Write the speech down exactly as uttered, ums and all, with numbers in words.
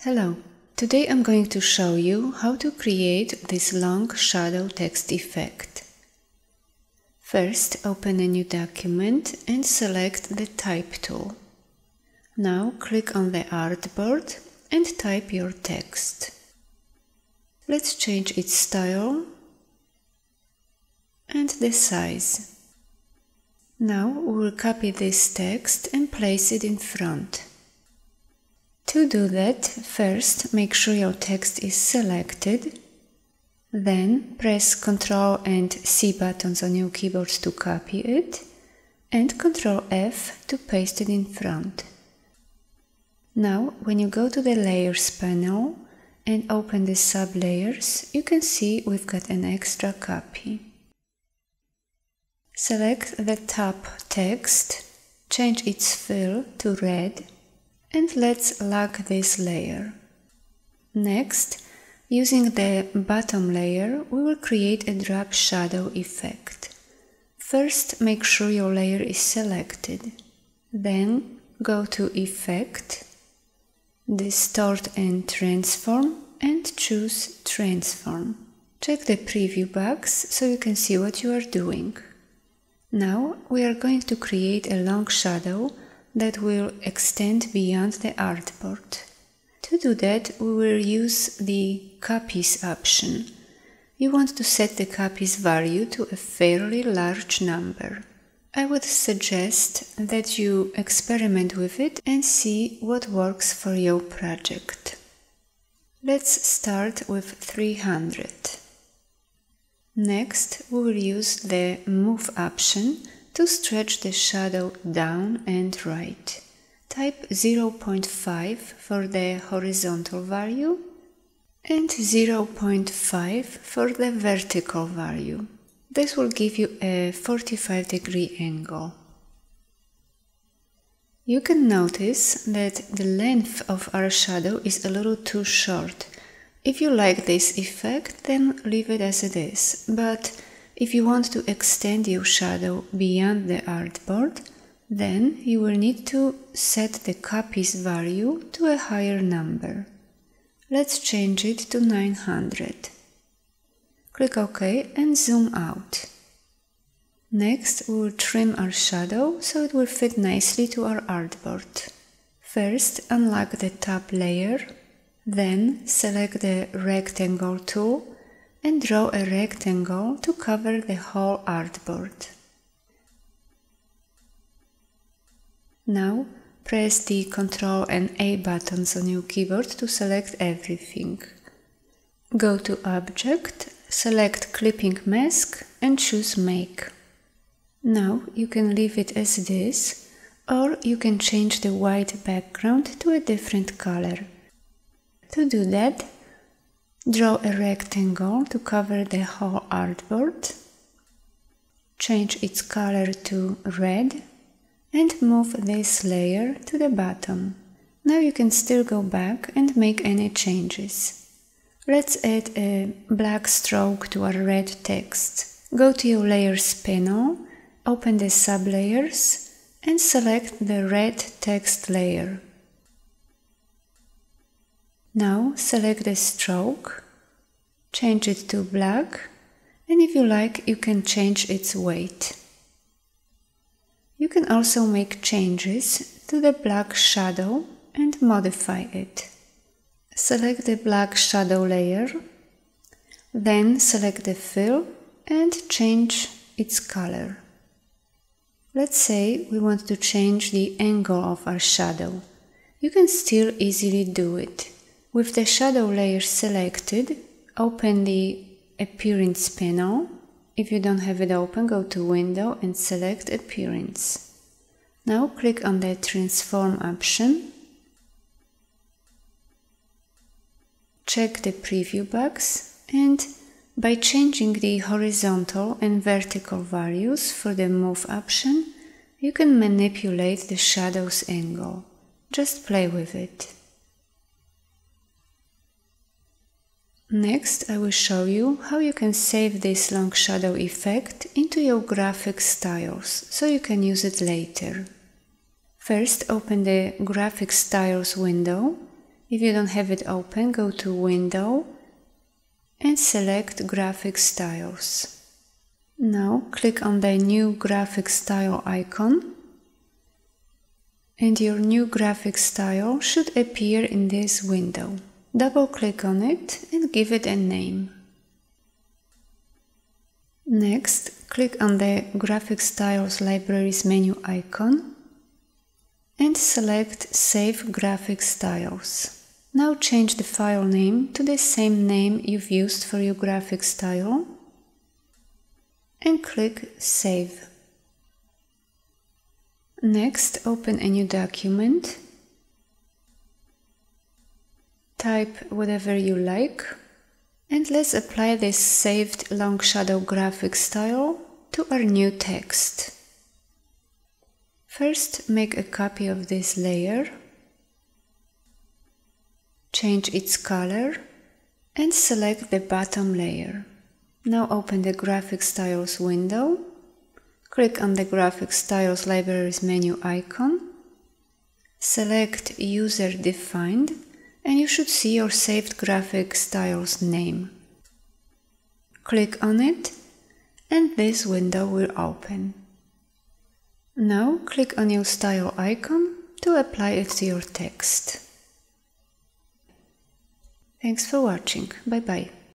Hello, today I'm going to show you how to create this long shadow text effect. First, open a new document and select the Type tool. Now click on the artboard and type your text. Let's change its style and the size. Now we'll copy this text and place it in front. To do that, first make sure your text is selected, then press Ctrl and C buttons on your keyboard to copy it, and Ctrl F to paste it in front. Now, when you go to the Layers panel and open the sub-layers, you can see we've got an extra copy. Select the top text, change its fill to red, and let's lock this layer. Next, using the bottom layer, we will create a drop shadow effect. First, make sure your layer is selected. Then, go to Effect, Distort and Transform, and choose Transform. Check the preview box so you can see what you are doing. Now, we are going to create a long shadow that will extend beyond the artboard. To do that, we will use the Copies option. You want to set the copies value to a fairly large number. I would suggest that you experiment with it and see what works for your project. Let's start with three hundred. Next, we will use the Move option to stretch the shadow down and right. Type zero point five for the horizontal value and zero point five for the vertical value. This will give you a forty-five degree angle. You can notice that the length of our shadow is a little too short. If you like this effect, then leave it as it is, but if you want to extend your shadow beyond the artboard, then you will need to set the copies value to a higher number. Let's change it to nine hundred. Click OK and zoom out. Next, we will trim our shadow so it will fit nicely to our artboard. First, unlock the top layer. Then select the Rectangle tool and draw a rectangle to cover the whole artboard. Now press the Ctrl and A buttons on your keyboard to select everything. Go to Object, select Clipping Mask and choose Make. Now you can leave it as it is, or you can change the white background to a different color. To do that, draw a rectangle to cover the whole artboard, change its color to red, and move this layer to the bottom. Now you can still go back and make any changes. Let's add a black stroke to our red text. Go to your Layers panel, open the sub-layers, and select the red text layer. Now select the stroke, change it to black, and if you like, you can change its weight. You can also make changes to the black shadow and modify it. Select the black shadow layer, then select the fill and change its color. Let's say we want to change the angle of our shadow. You can still easily do it. With the shadow layer selected, open the Appearance panel. If you don't have it open, go to Window and select Appearance. Now click on the Transform option. Check the preview box, and by changing the horizontal and vertical values for the Move option, you can manipulate the shadow's angle. Just play with it. Next, I will show you how you can save this long shadow effect into your graphic styles, so you can use it later. First, open the Graphic Styles window If you don't have it open, go to Window and select Graphic Styles. Now click on the new graphic style icon and your new graphic style should appear in this window. Double click on it and give it a name. Next, click on the Graphic Styles Libraries menu icon and select Save Graphic Styles. Now change the file name to the same name you've used for your graphic style and click Save. Next, open a new document, type whatever you like, and let's apply this saved long shadow graphic style to our new text. First, make a copy of this layer, change its color, and select the bottom layer. Now open the Graphic Styles window. Click on the Graphic Styles Libraries menu icon, select User Defined, and you should see your saved graphic styles name. Click on it, and this window will open. Now click on your style icon to apply it to your text. Thanks for watching. Bye bye.